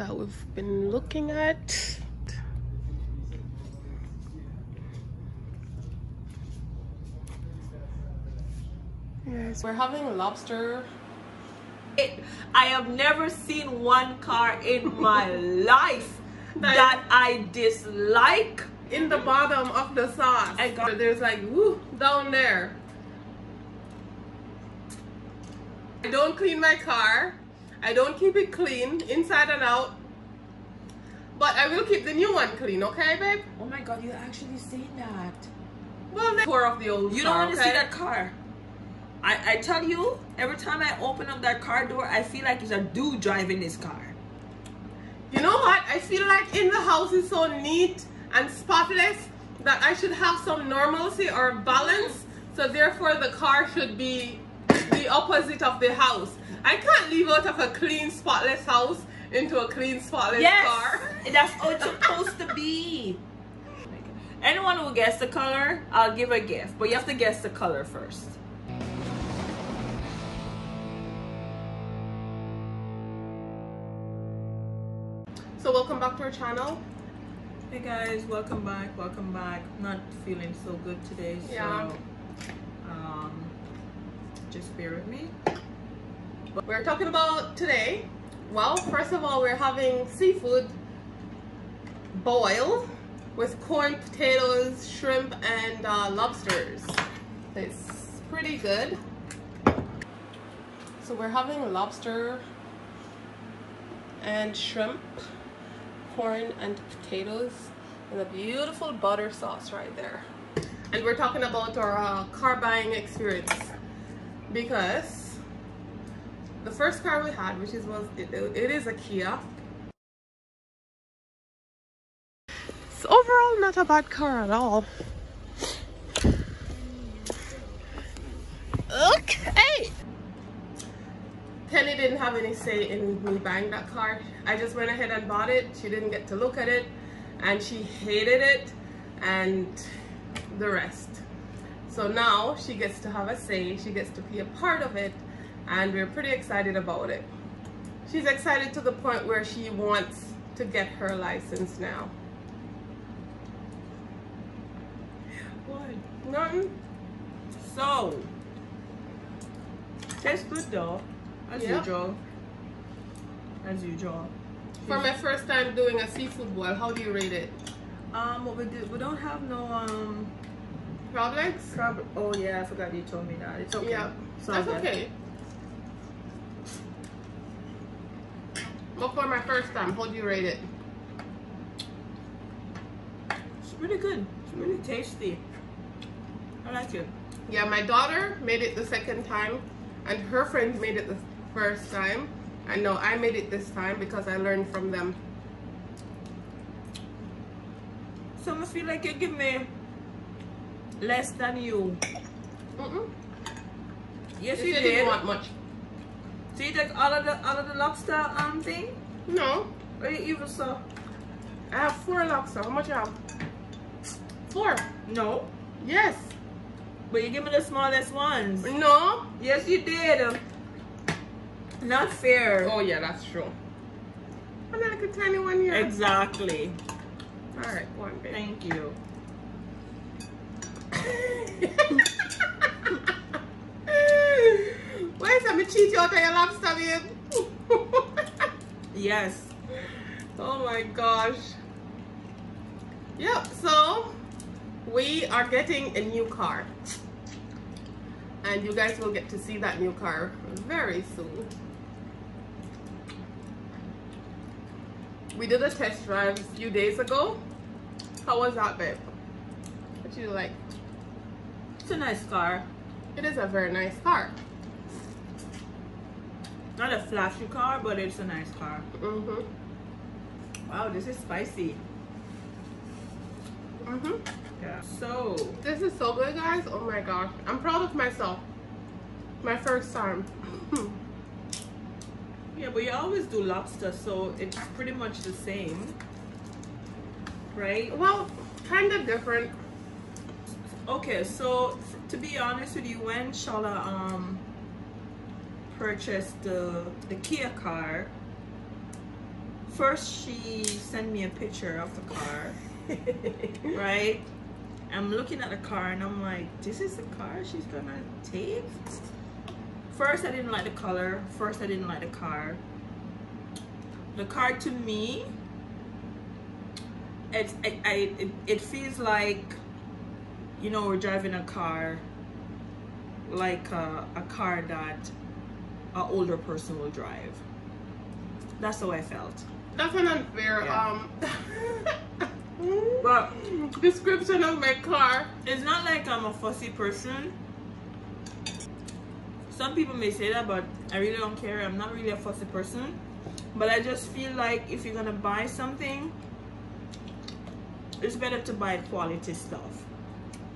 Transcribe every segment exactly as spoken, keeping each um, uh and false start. that we've been looking at. Yes, we're having lobster. It, I have never seen one car in my life that, that I dislike. In the bottom of the sauce, I got, there's like woo down there. I don't clean my car. I don't keep it clean inside and out. But I will keep the new one clean, okay, babe? Oh my God, you actually say that. Well, the core of the old. You car, don't want to okay? see that car. I, I tell you, every time I open up that car door, I feel like it's a dude driving this car. You know what? I feel like in the house is so neat and spotless that I should have some normalcy or balance. So therefore, the car should be the opposite of the house. I can't leave out of a clean, spotless house into a clean, spotless yes, car. That's how it's supposed to be. Anyone who guess the color, I'll give a gift. But you have to guess the color first. So welcome back to our channel. Hey guys, welcome back, welcome back. Not feeling so good today, so yeah. um, just bear with me. We're talking about today, well, first of all, we're having seafood boil with corn, potatoes, shrimp, and uh, lobsters. It's pretty good. So we're having lobster and shrimp, corn and potatoes, and a beautiful butter sauce right there. And we're talking about our uh, car buying experience, because the first car we had, which is was it, it is a Kia. It's overall not a bad car at all. Okay. Kenni didn't have any say in me buying that car. I just went ahead and bought it. She didn't get to look at it, and she hated it, and the rest. So now she gets to have a say. She gets to be a part of it, and we're pretty excited about it. She's excited to the point where she wants to get her license now. What? Nothing. So, tastes good though. As yep. usual, as usual. For my first time doing a seafood boil, how do you rate it? Um, what we do, we don't have no um crab legs. Crab. Oh yeah, I forgot you told me that. It's okay. Yeah, so that's okay. But for my first time, how do you rate it? It's really good. It's really tasty. I like it. Yeah, my daughter made it the second time, and her friends made it the first time. I know I made it this time because I learned from them. So I feel like you give me less than you. Mm-mm. Yes, you, you did. Didn't want much. So you took all of the all of the lobster um thing? No. Or you even saw? I have four lobster. How much you have? Four. No. Yes. But you give me the smallest ones. No. Yes, you did. Not fair. Oh yeah, that's true. I'm like a tiny one here. Exactly. All right, one bit. Thank you. Why is I cheat you out of your lobster, babe? Yes. Oh my gosh. Yep. So we are getting a new car, and you guys will get to see that new car very soon. We did a test drive a few days ago. How was that, babe? What do you like? It's a nice car. It is a very nice car. Not a flashy car, but it's a nice car. Mm-hmm. Wow, this is spicy. Mm-hmm. Yeah. So this is so good, guys. Oh my gosh, I'm proud of myself. My first time. Yeah, but you always do lobster, so it's pretty much the same, right? Well, kind of different. Okay, so to be honest with you, when Shella um purchased the the Kia car, first she sent me a picture of the car, right? I'm looking at the car and I'm like, this is the car she's gonna take? First, I didn't like the color. First, I didn't like the car. The car to me, it, I, I, it, it feels like, you know, we're driving a car, like a, a car that an older person will drive. That's how I felt. That's an unfair, yeah. um, but description of my car. It's not like I'm a fussy person. Some people may say that, but I really don't care. I'm not really a fussy person. But I just feel like if you're gonna buy something, it's better to buy quality stuff.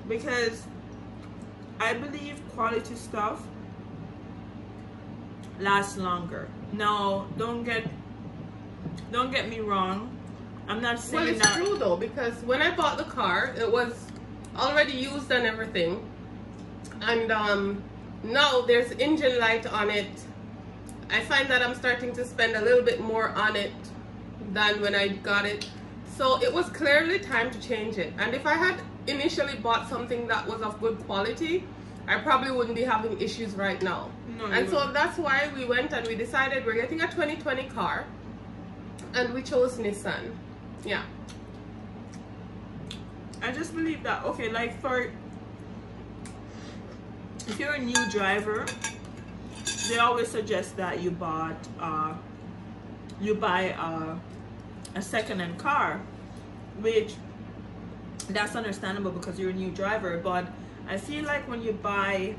Because I believe quality stuff lasts longer. Now, don't get don't get me wrong. I'm not saying that. Well, it's that true though, because when I bought the car, it was already used and everything, and um, now there's engine light on it. I find that I'm starting to spend a little bit more on it than when I got it. So it was clearly time to change it. And if I had initially bought something that was of good quality, I probably wouldn't be having issues right now. No, and so wouldn't. That's why we went and we decided we're getting a twenty twenty car, and we chose Nissan. Yeah. I just believe that, okay, like for, if you're a new driver, they always suggest that you bought, uh, you buy uh, a second-hand car, which that's understandable because you're a new driver. But I feel like when you buy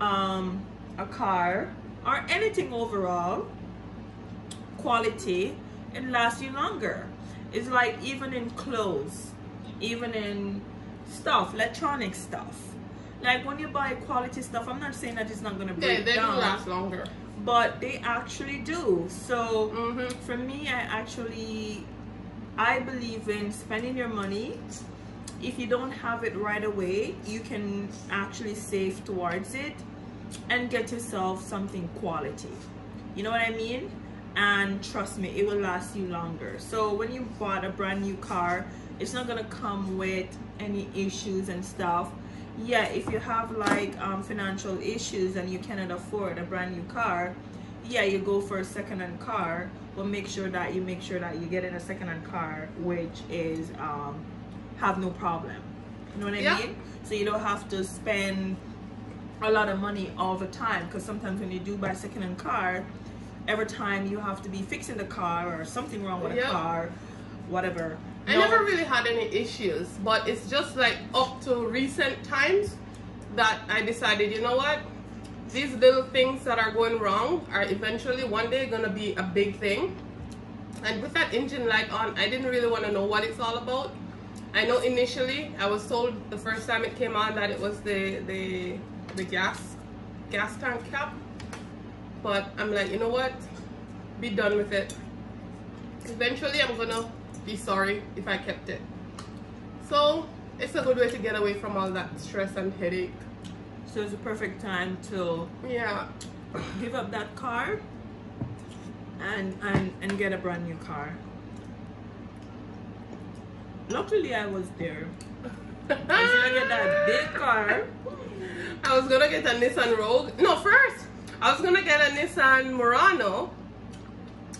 um, a car or anything overall, quality, it lasts you longer. It's like even in clothes, even in stuff, electronic stuff. Like when you buy quality stuff, I'm not saying that it's not gonna break down. Yeah, they do last longer. But they actually do. So mm-hmm. for me, I actually, I believe in spending your money. If you don't have it right away, you can actually save towards it and get yourself something quality. You know what I mean? And trust me, it will last you longer. So when you bought a brand new car, it's not gonna come with any issues and stuff. Yeah, if you have like um, financial issues and you cannot afford a brand new car, yeah, you go for a second-hand car, but make sure that you make sure that you get in a second-hand car which is um, have no problem. You know what I yeah. mean? So you don't have to spend a lot of money all the time, because sometimes when you do buy a second-hand car, every time you have to be fixing the car or something wrong with yeah. the car, whatever. I no. never really had any issues, but it's just like up to recent times that I decided, you know what, these little things that are going wrong are eventually one day gonna be a big thing. And with that engine light on, I didn't really want to know what it's all about. I know initially I was told the first time it came on that it was the the the gas gas tank cap, but I'm like, you know what, be done with it. Eventually I'm gonna be sorry if I kept it. So it's a good way to get away from all that stress and headache. So it's a perfect time to yeah give up that car and and and get a brand new car. Luckily I was there. I was gonna get that big car. I was gonna get a Nissan Rogue. No, first I was gonna get a Nissan Murano.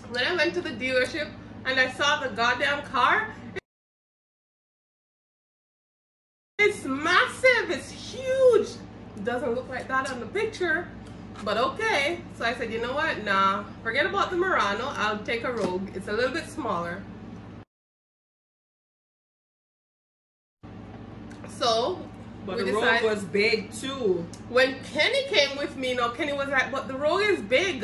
When I went to the dealership and I saw the goddamn car, it's massive, it's huge. It doesn't look like that on the picture, but okay. So I said, you know what, nah, forget about the Murano, I'll take a Rogue. It's a little bit smaller. So but the decided, Rogue was big too. When Kenni came with me, you know, Kenni was like, but the Rogue is big.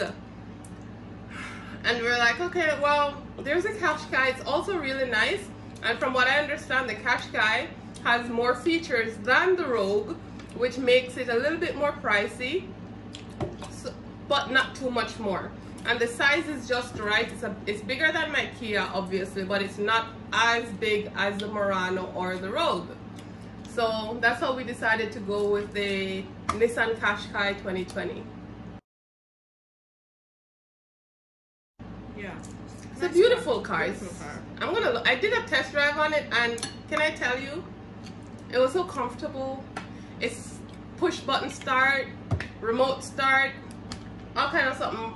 And we're like, okay, well, there's a Qashqai, it's also really nice, and from what I understand, the Qashqai has more features than the Rogue, which makes it a little bit more pricey, so, but not too much more. And the size is just right. It's, a, it's bigger than my Kia, obviously, but it's not as big as the Murano or the Rogue. So that's how we decided to go with the Nissan Qashqai twenty twenty. Yeah. It's nice a beautiful car. car. Beautiful car. I'm gonna look. I did a test drive on it, and can I tell you, it was so comfortable. It's push button start, remote start, all kind of something,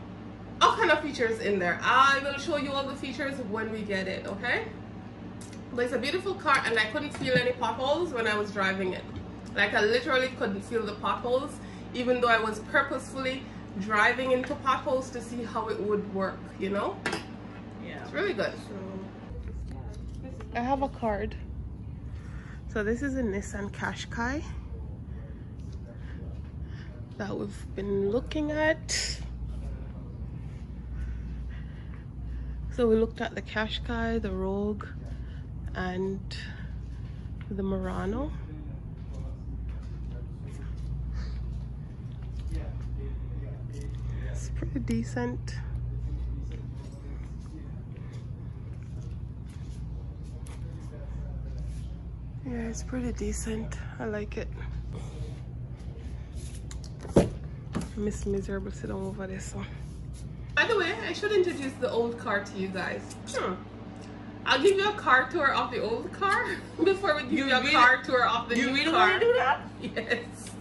all kind of features in there. I will show you all the features when we get it, okay? But it's a beautiful car, and I couldn't feel any potholes when I was driving it. Like, I literally couldn't feel the potholes, even though I was purposefully driving into potholes to see how it would work, you know? Yeah. It's really good. So, I have a card. So this is a Nissan Qashqai that we've been looking at. So we looked at the Qashqai, the Rogue, and the Murano. It's pretty decent. Yeah, it's pretty decent. I like it. Miss Miserable sit on over this one. By the way, I should introduce the old car to you guys. Hmm. I'll give you a car tour of the old car before we give you, you a really, car tour of the new car. You really want to do that? Yes.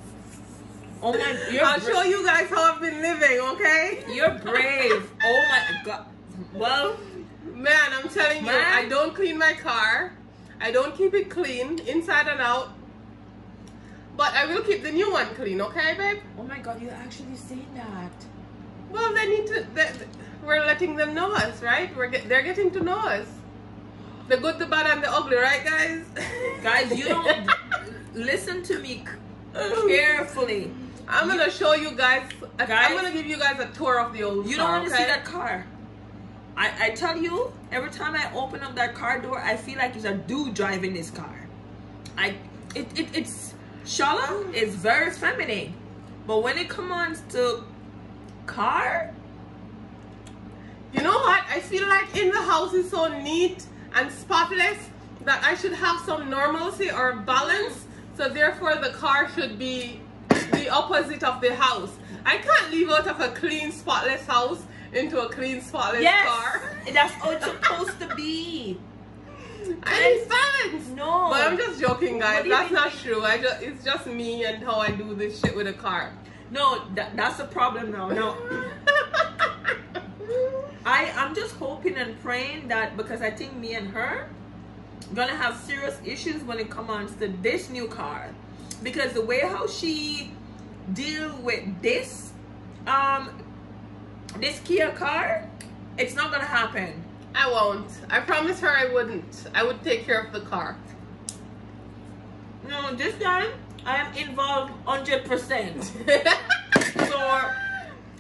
Oh my! I'll show you guys how I've been living, okay? You're brave. Oh my God. Well, man, I'm telling man. you, I don't clean my car. I don't keep it clean, inside and out. But I will keep the new one clean, okay, babe? Oh my God, you actually say that. Well, they need to. They, we're letting them know us, right? We're get, they're getting to know us. The good, the bad, and the ugly, right, guys? Guys, you don't listen to me carefully. I'm you, gonna show you guys, guys. I'm gonna give you guys a tour of the old. You car, don't want to okay? see that car. I, I tell you, every time I open up that car door, I feel like it's a dude driving this car. I, it, it it's Shella is very feminine, but when it comes to car, you know what? I feel like in the house is so neat and spotless that I should have some normalcy or balance, so therefore the car should be the opposite of the house. I can't leave out of a clean, spotless house into a clean, spotless yes, car. That's how it's supposed to be. I need balance. No, but I'm just joking, guys. That's not true. I just it's just me and how I do this shit with a car. No, that, that's a problem now. No. I, I'm just hoping and praying that, because I think me and her gonna have serious issues when it comes to this new car, because the way how she deal with this um this Kia car, it's not gonna happen. I won't. I promise her I wouldn't. I would take care of the car. No, this time I am involved one hundred percent. So,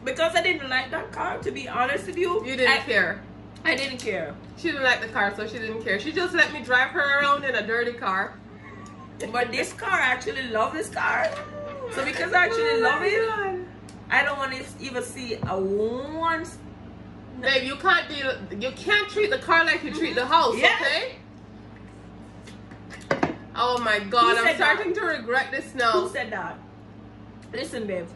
because I didn't like that car, to be honest with you. You didn't I, care. I didn't care. She didn't like the car, so she didn't care. She just let me drive her around in a dirty car. But this car, I actually love this car. So because I actually oh love it, God. I don't want to even see a one. Babe, you can't be. You can't treat the car like you treat the house, yes. okay? Oh my God, Who I'm starting that? to regret this now. Who said that? Listen, babe.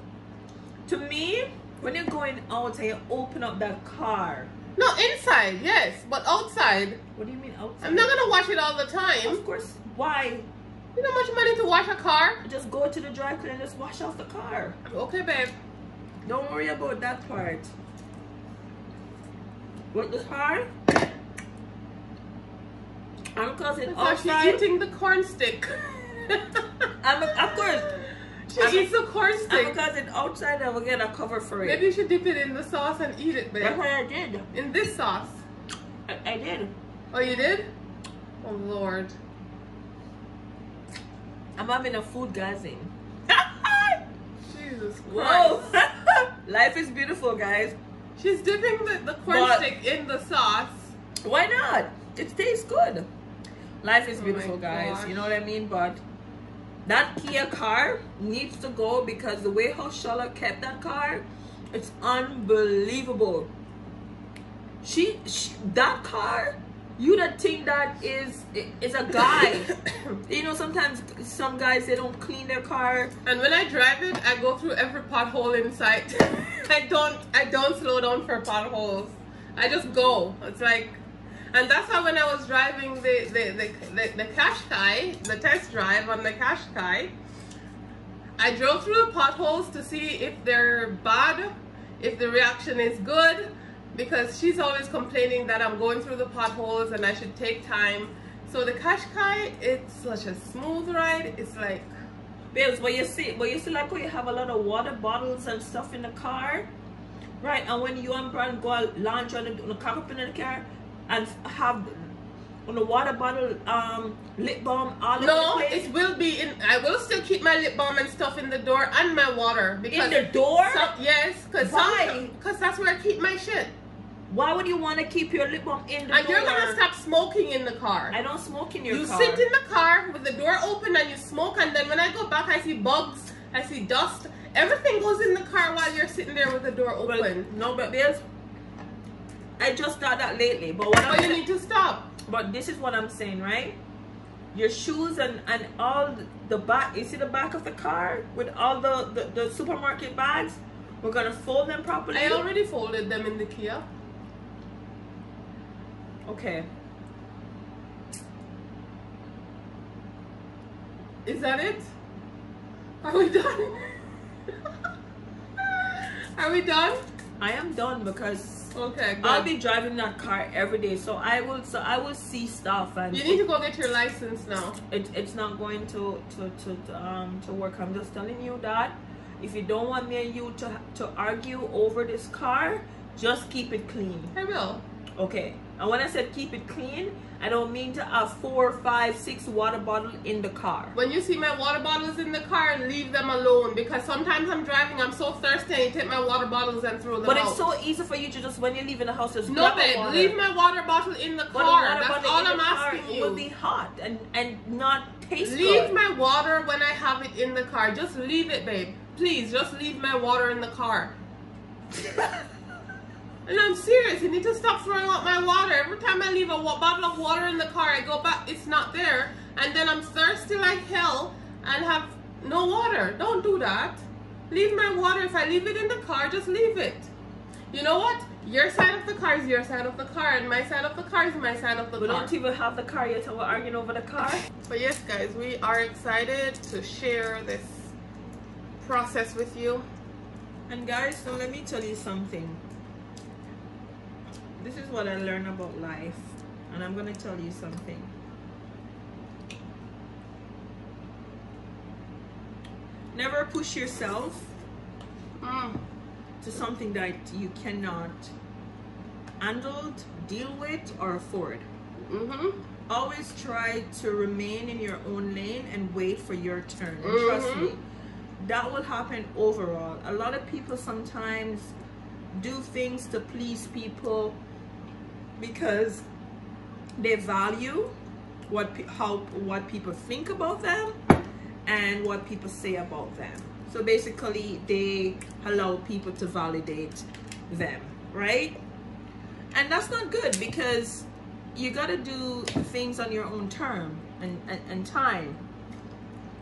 To me, when you're going out and you open up that car. No, inside, yes, but outside. What do you mean outside? I'm not gonna wash it all the time. Of course. Why? You know how much money to wash a car? Just go to the dry cleaner and just wash off the car. Okay, babe. Don't worry about that part. With the car, I'm causing outside. She's eating the corn stick. I'm a, of course. She I'm eats a, the corn stick. I'm causing outside, and we'll get a cover for it. Maybe you should dip it in the sauce and eat it, babe. That's what I did. In this sauce. I, I did. Oh, you did? Oh Lord. I'm having a food gazing. Jesus Christ. Whoa. Life is beautiful, guys. She's dipping the, the corn but stick in the sauce. Why not? It tastes good. Life is beautiful, oh guys. Gosh. You know what I mean? But that Kia car needs to go, because the way how Shella kept that car, it's unbelievable. She, she that car, you don't think that is is a guy. You know, sometimes some guys, they don't clean their car. And when I drive it, I go through every pothole in sight. I don't I don't slow down for potholes. I just go. It's like, and that's how when I was driving the the the, the, the Qashqai, the test drive on the Qashqai, I drove through the potholes to see if they're bad, if the reaction is good, because she's always complaining that I'm going through the potholes and I should take time. So the Qashqai, it's such a smooth ride. It's like, babes, but you see, but you see, like, you have a lot of water bottles and stuff in the car, right? And when you and Brand go out, lounge on the, on the carpet in the car, and have on the water bottle, um, lip balm, all over the place. No, it will be in. I will still keep my lip balm and stuff in the door and my water because in the door. Some, yes, because why? Because that's where I keep my shit. Why would you want to keep your lip balm in the and door? And you're going to stop smoking in the car. I don't smoke in your you car. You sit in the car with the door open and you smoke, and then when I go back, I see bugs, I see dust. Everything goes in the car while you're sitting there with the door open. Well, no, but there's... I just thought that lately. But, what but you need to stop. But this is what I'm saying, right? Your shoes and, and all the back... You see the back of the car with all the, the, the supermarket bags? We're going to fold them properly. I already folded them in the Kia. Okay. Is that it? Are we done? Are we done? I am done because okay, good. I'll be driving that car every day, so I will. So I will see stuff. And you need to go get your license now. It, it's not going to to, to to um to work. I'm just telling you that if you don't want me and you to to argue over this car, just keep it clean. I will. Okay. And when I said keep it clean, I don't mean to have four, five, six water bottles in the car. When you see my water bottles in the car, leave them alone. Because sometimes I'm driving, I'm so thirsty, and you take my water bottles and throw them but out. But it's so easy for you to just, when you leave in the house, just no, babe, leave my water bottle in the car. That's all I'm asking you. It will be hot and, and not taste good. Leave my water when I have it in the car. Just leave it, babe. Please, just leave my water in the car. And I'm serious, you need to stop throwing out my water. Every time I leave a bottle of water in the car, I go back, it's not there. And then I'm thirsty like hell and have no water. Don't do that. Leave my water. If I leave it in the car, just leave it. You know what? Your side of the car is your side of the car, and my side of the car is my side of the we car. We don't even have the car yet, so we're arguing over the car. But yes, guys, we are excited to share this process with you. And guys, so let me tell you something. This is what I learned about life, and I'm going to tell you something. Never push yourself mm. to something that you cannot handle, deal with, or afford. Mm-hmm. Always try to remain in your own lane and wait for your turn. And mm-hmm. trust me, that will happen overall. A lot of people sometimes do things to please people because they value what how what people think about them and what people say about them. So basically they allow people to validate them, right? And that's not good, because you got to do things on your own term and, and, and time,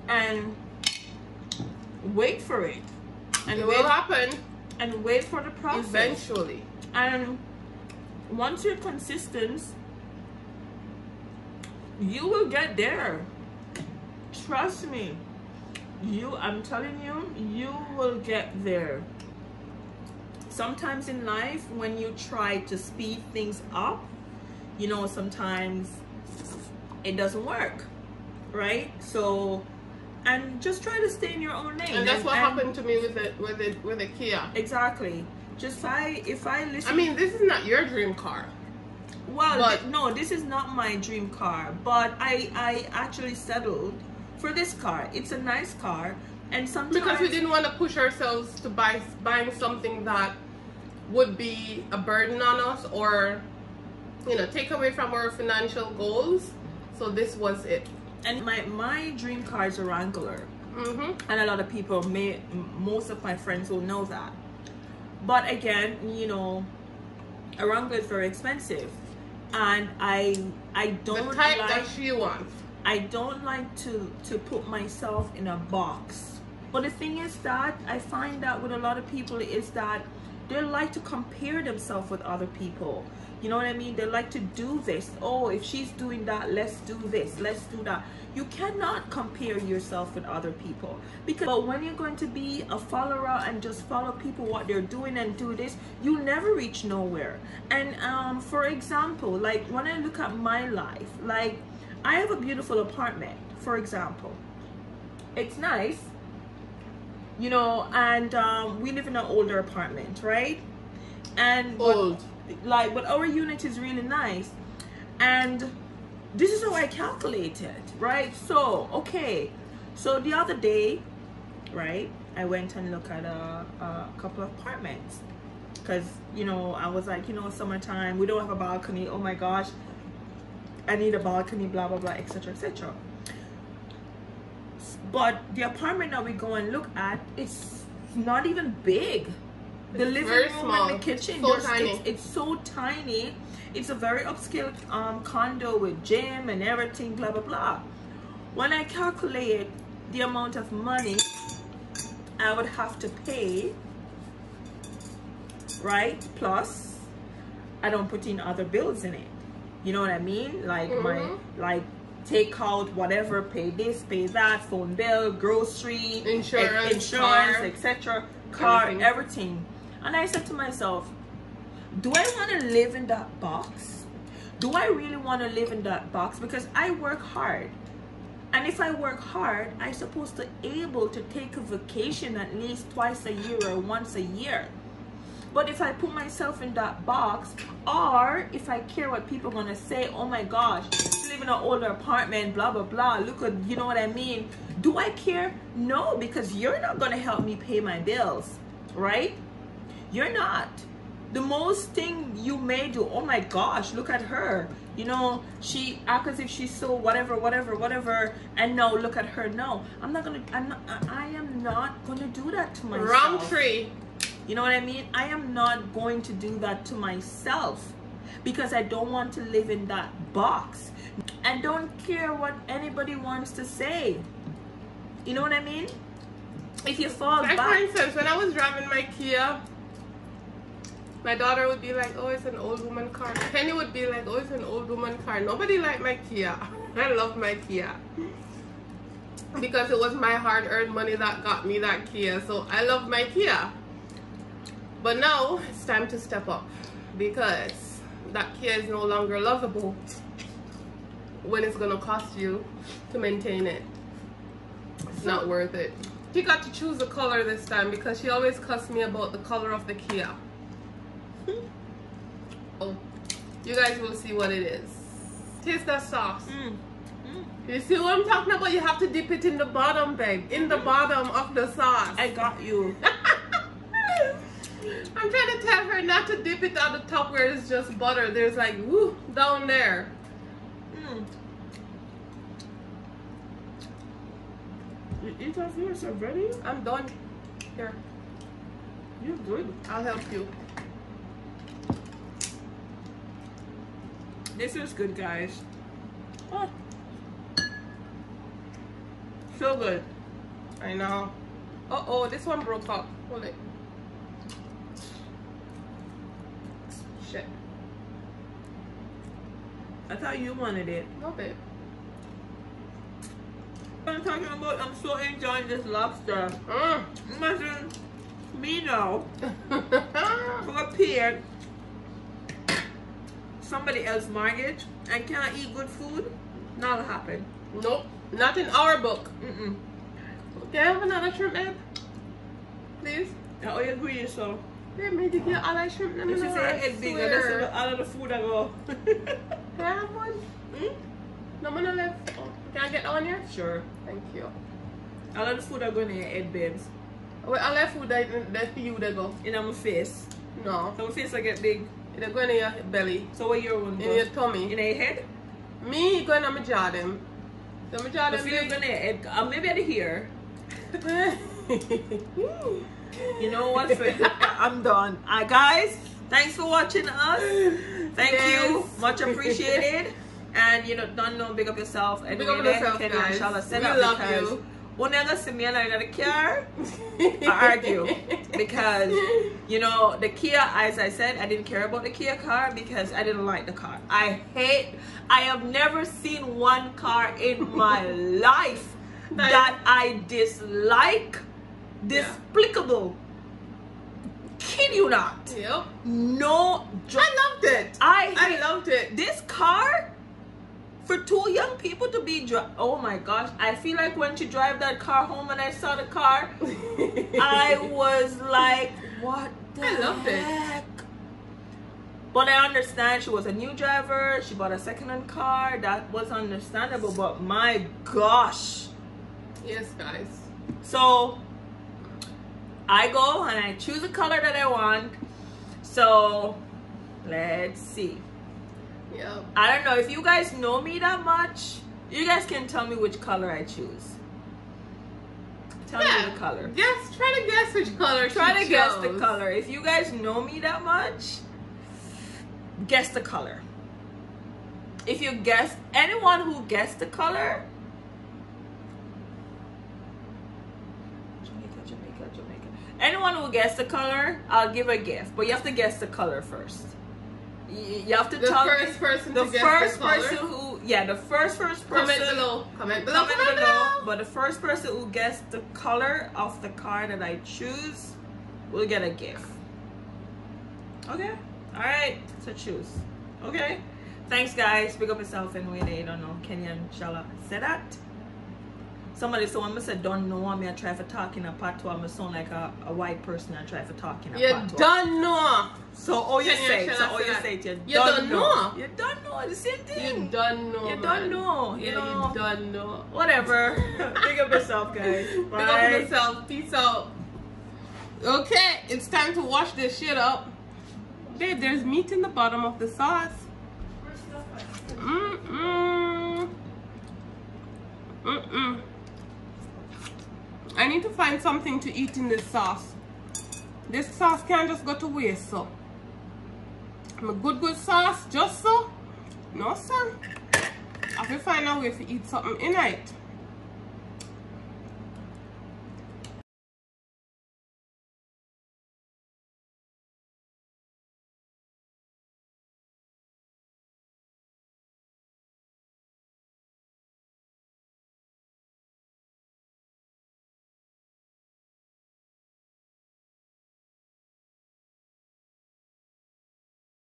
and wait for it, and it will happen, and wait for the process eventually. And once you're consistent, you will get there. Trust me, you I'm telling you, you will get there. Sometimes in life, when you try to speed things up, you know, sometimes it doesn't work, right? So and just try to stay in your own lane. And that's what and, happened to me with it with it with a Kia. Exactly. Just I if I listen I mean, this is not your dream car. Well, but no, this is not my dream car, but I I actually settled for this car. It's a nice car, and sometimes because we didn't want to push ourselves to buy buying something that would be a burden on us, or you know, take away from our financial goals. So this was it. And my my dream car is a Wrangler, mm-hmm. and a lot of people may most of my friends will know that. But again, you know, a Wrangler is very expensive, and I I don't the type like, that she wants. I don't like to to put myself in a box. But the thing is that I find that with a lot of people is that They like to compare themselves with other people. You know what I mean? They like to do this. Oh, if she's doing that, let's do this, let's do that. You cannot compare yourself with other people. Because but when you're going to be a follower and just follow people, what they're doing and do this, you never reach nowhere. And um, for example, like when I look at my life, like I have a beautiful apartment, for example. It's nice, you know, and um, we live in an older apartment, right? And old. But, like but our unit is really nice, and this is how I calculated, right? So okay, so the other day, right, I went and looked at a, a couple of apartments because, you know, I was like, you know, summertime, we don't have a balcony, oh my gosh, I need a balcony, blah blah blah, etc, etc. But the apartment that we go and look at, it's not even big. The it's living room small. And the kitchen, so just, tiny. It's, it's so tiny. It's a very upscale um, condo with gym and everything, blah, blah, blah. When I calculate the amount of money I would have to pay, right? Plus, I don't put in other bills in it. You know what I mean? Like mm-hmm. my, like take out whatever, pay this, pay that, phone bill, grocery, insurance, e insurance, et cetera, car, everything. everything. And I said to myself, do I want to live in that box? Do I really want to live in that box? Because I work hard. And if I work hard, I'm supposed to be able to take a vacation at least twice a year or once a year. But if I put myself in that box, or if I care what people are going to say, oh my gosh, you live in an older apartment, blah, blah, blah. Look at, you know what I mean? Do I care? No, because you're not going to help me pay my bills, right? You're not. The most thing you may do, oh my gosh, look at her, you know, she acts as if she's so whatever, whatever, whatever, and no, look at her. No, I'm not gonna, I'm not, I am not gonna do that to myself. Round three. You know what I mean? I am not going to do that to myself because I don't want to live in that box. I don't care what anybody wants to say. You know what I mean? If you fall back. For instance, when I was driving my Kia, my daughter would be like, oh, it's an old woman car. Kenni would be like, oh, it's an old woman car. Nobody liked my Kia. I love my Kia. Because it was my hard-earned money that got me that Kia. So I love my Kia. But now, it's time to step up. Because that Kia is no longer lovable when it's going to cost you to maintain it. It's not worth it. She got to choose the color this time because she always cussed me about the color of the Kia. Oh, you guys will see what it is. Taste that sauce. Mm. Mm. You see what I'm talking about? You have to dip it in the bottom, babe. In the bottom of the sauce. I got you. I'm trying to tell her not to dip it on the top where it's just butter. There's like, woo, down there. Mm. You eat off yours already? I'm done. Here. You're good. I'll help you. This is good, guys. Oh. So good. I know. Uh oh, this one broke up. Hold it. Shit. I thought you wanted it. No, babe. I'm talking about, I'm so enjoying this lobster. Mm. Imagine me now prepared somebody else's mortgage and can't eat good food, not happen. Nope, not in our book. Mm-mm. Can I have another shrimp, babe? Please? I always agree, so. Babe, me to get all that shrimp. This is it bigger. This is all of the food I go. Can I have one? Mm? No more left. Oh. Can I get on here? Sure. Thank you. All of the food are going in your head, babes. Wait, all that food that, that for you that go? In my face? No. So my face will get big. They're going in your belly. So where your one goes? In your tummy. In your head? Me going on my jaw them. So my jaw them. Maybe going in your head. Uh, maybe out of here. You know what? I'm done. Alright, guys, thanks for watching us. Thank yes. you. Much appreciated. And you know, don't know, big up yourself. And big up yourself, guys. Send we love because you. Well, now listen, me and I got a car. I argue because, you know, the Kia, as I said, I didn't care about the Kia car because I didn't like the car. I hate, I have never seen one car in my life that I dislike. Despicable. Yeah. Kid you not. Yep. No joke. I loved it. I, I loved it. This car, for two young people to be dri- oh my gosh, I feel like when she drive that car home and I saw the car, I was like, what the I loved heck? It. But I understand she was a new driver, she bought a second-hand car, that was understandable, but my gosh. Yes, guys. So, I go and I choose the color that I want, so let's see. Yep. I don't know if you guys know me that much. You guys can tell me which color I choose. Tell yeah. me the color. Guess. Try to guess which color. Try to chose. guess the color. If you guys know me that much, guess the color. If you guess, anyone who guessed the color, Jamaica, Jamaica, Jamaica. Anyone who guessed the color, I'll give a gift. But you have to guess the color first. You have to the tell first person the to first person color. who yeah the first first person comment below comment below, comment comment below. below. But the first person who gets the color of the car that I choose will get a gift. Okay, all right, so choose. Okay, thanks guys. Pick up yourself and wait. You don't know Kenni and Shella said that. Somebody so I said don't know me. I try for talking a patois. I sound like a, a white person. I try for talking a patois. You don't know. So all you say, so all you say, you don't know. You don't know. The same thing. You don't know. You don't know. You know. You don't know. Whatever. Pick up yourself, guys. Pick up yourself. Peace out. Okay, it's time to wash this shit up, babe. There's meat in the bottom of the sauce. Mm mm. Mm mm. I need to find something to eat in this sauce. This sauce can't just go to waste, so. My good, good sauce, just so. No, sir. I have to find a way to eat something in it.